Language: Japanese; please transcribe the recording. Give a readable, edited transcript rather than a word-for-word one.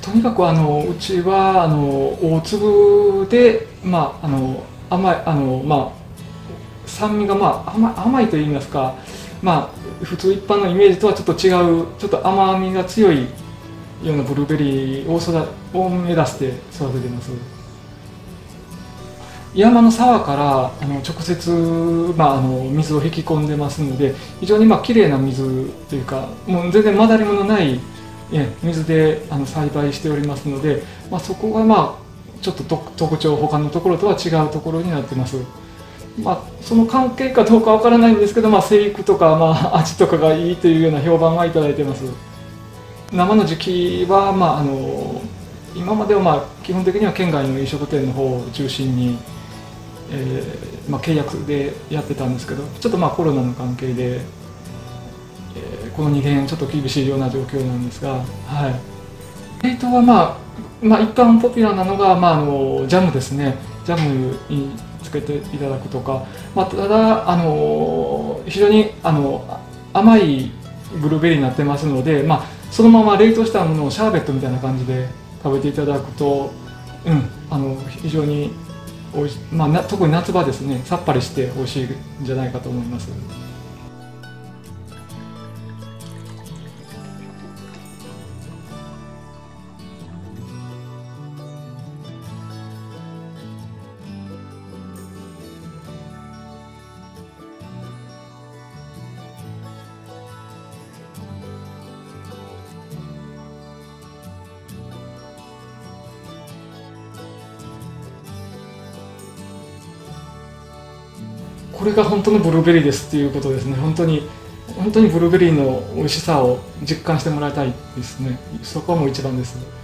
とにかくうちは大粒で、まあ甘いまあ、酸味が、まあ、甘いといいますか、まあ、普通一般のイメージとはちょっと違うちょっと甘みが強いようなブルーベリーを目指して育てています。山の沢から直接、まあ、水を引き込んでますので、非常にまあ綺麗な水というか、もう全然まだりものない水で栽培しておりますので、まあ、そこがまあちょっと特徴、他のところとは違うところになってます。まあ、その関係かどうかわからないんですけど、まあ、生育とか、まあ、味とかがいいというような評判はいただいてます。生の時期は、まあ、今まではまあ基本的には県外の飲食店の方を中心に、まあ、契約でやってたんですけど、ちょっとまあコロナの関係で、この2年ちょっと厳しいような状況なんですが、はい、冷凍は、まあ、一般ポピュラーなのが、まあ、ジャムですね。ジャムにつけていただくとか、まあ、ただ非常に甘いブルーベリーになってますので、まあ、そのまま冷凍したものをシャーベットみたいな感じで食べていただくと、非常においしい、まあ、特に夏場ですね、さっぱりして美味しいんじゃないかと思います。これが本当のブルーベリーですっていうことですね。本当にブルーベリーの美味しさを実感してもらいたいですね。そこはもう一番です。